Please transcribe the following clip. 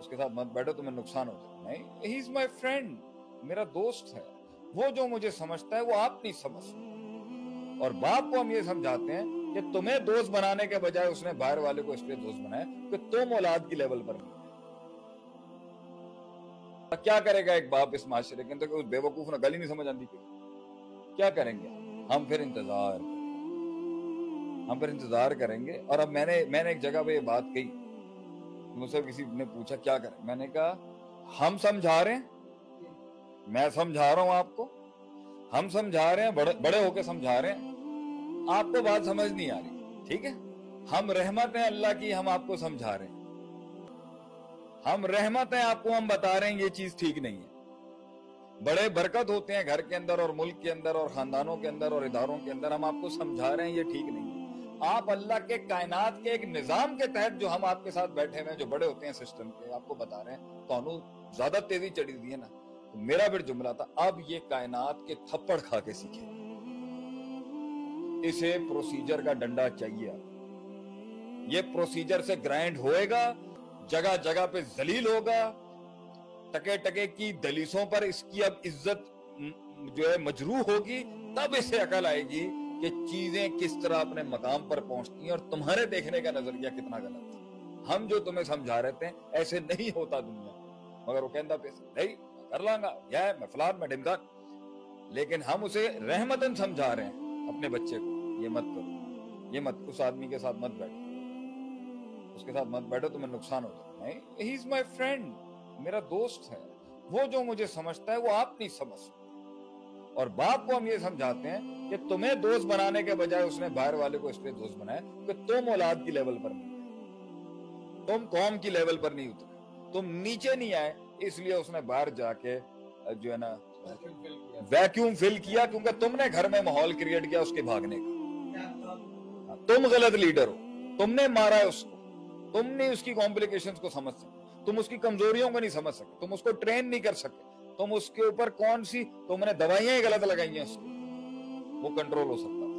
उसके साथ मत बैठो, तुम्हें नुकसान हो जाए। नहीं, ही इज माई फ्रेंड, मेरा दोस्त है। वो जो मुझे समझता है वो आप नहीं समझते। और बाप को हम ये समझाते हैं कि तुम्हें दोस्त बनाने के बजाय उसने बाहर वाले को इसलिए दोस्त बनाया कि तुम औलाद की लेवल पर नहीं। क्या करेगा एक बाप इस माशरे के अंदर तो उस बेवकूफ ने गली नहीं समझ आती। क्या करेंगे हम? फिर इंतजार, हम फिर इंतजार करेंगे। और अब मैंने एक जगह पे ये बात कही, मुझसे किसी ने पूछा क्या करें, मैंने कहा हम समझा रहे हैं, मैं समझा रहा हूं आपको, हम समझा रहे हैं, बड़े होके समझा रहे हैं, आपको बात समझ नहीं आ रही, ठीक है, हम रहमत है अल्लाह की, हम आपको समझा रहे हैं, हम रहमत हैं आपको, हम बता रहे हैं ये चीज ठीक नहीं है। बड़े बरकत होते हैं घर के अंदर और मुल्क के अंदर और खानदानों के अंदर और इदारों के अंदर, हम आपको समझा रहे हैं ये ठीक नहीं है। आप अल्लाह के कायनात के एक निजाम के तहत जो हम आपके साथ बैठे हुए जो बड़े होते हैं सिस्टम के, आपको बता रहे हैं, तो ज्यादा तेजी चढ़ी दी है ना। तो मेरा फिर जुमला था, अब ये कायनात के थप्पड़ खा के सीखे, इसे प्रोसीजर का डंडा चाहिए। ये प्रोसीजर से ग्राइंड होएगा, जगह जगह पे जलील होगा, टके टके की दलीसों पर इसकी अब इज्जत जो है मजरूह होगी। तब इसे अकल आएगी कि चीजें किस तरह अपने मकाम पर पहुंचती हैं और तुम्हारे देखने का नजरिया कितना गलत है। हम जो तुम्हें समझा रहे थे ऐसे नहीं होता दुनिया, मगर वो कहता पैसा नहीं कर लांगा, यह मैं फलान में ढिमकान, लेकिन हम उसे रहमतन समझा रहे हैं अपने बच्चे को, ये मत करो, ये मत, उस आदमी के साथ मत बैठो, उसके साथ मत बैठो, तुम्हें नुकसान हो जाए। नहीं, ही इज माय फ्रेंड, मेरा दोस्त है। वो जो मुझे समझता है वो आप नहीं समझते। और बाप को हम ये समझाते हैं कि तुम्हें दोस्त बनाने के बजाय उसने बाहर वाले को इसलिए दोस्त बनाया कि तुम औलाद की लेवल पर नहीं आए, तुम कौम की लेवल पर नहीं उतरे, तुम नीचे नहीं आए, इसलिए उसने बाहर जाके जो है ना वैक्यूम फिल किया, क्योंकि तुमने घर में माहौल क्रिएट किया उसके भागने का। तुम गलत लीडर हो, तुमने मारा है उसको, तुम नहीं उसकी कॉम्प्लिकेशंस को समझ सके, तुम उसकी कमजोरियों को नहीं समझ सके, तुम उसको ट्रेन नहीं कर सके, तुम उसके ऊपर कौन सी तुमने दवाइयां गलत लगाई हैं उसको, वो कंट्रोल हो सकता है।